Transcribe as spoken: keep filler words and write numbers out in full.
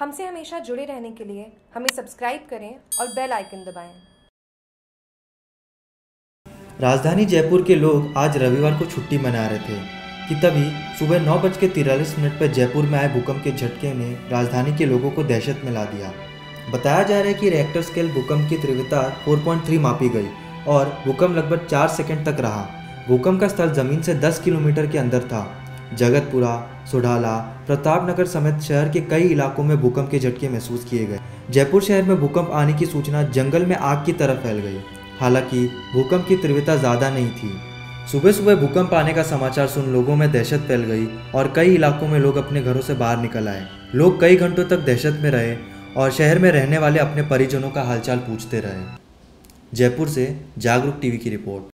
हमसे हमेशा जुड़े रहने के लिए हमें सब्सक्राइब करें और बेल आइकन दबाएं। राजधानी जयपुर के लोग आज रविवार को छुट्टी मना रहे थे कि तभी सुबह नौ बज के तिरालीस मिनट पर जयपुर में आए भूकंप के झटके ने राजधानी के लोगों को दहशत में ला दिया। बताया जा रहा है कि रेक्टर स्केल भूकंप की तीव्रता चार पॉइंट तीन मापी गई और भूकंप लगभग चार सेकंड तक रहा। भूकंप का स्थल जमीन से दस किलोमीटर के अंदर था। जगतपुरा, सुधाला, प्रताप नगर समेत शहर के कई इलाकों में भूकंप के झटके महसूस किए गए। जयपुर शहर में भूकंप आने की सूचना जंगल में आग की तरह फैल गई। हालांकि भूकंप की तीव्रता ज़्यादा नहीं थी। सुबह सुबह भूकंप आने का समाचार सुन लोगों में दहशत फैल गई और कई इलाकों में लोग अपने घरों से बाहर निकल आए। लोग कई घंटों तक दहशत में रहे और शहर में रहने वाले अपने परिजनों का हालचाल पूछते रहे। जयपुर से जागरूक टीवी की रिपोर्ट।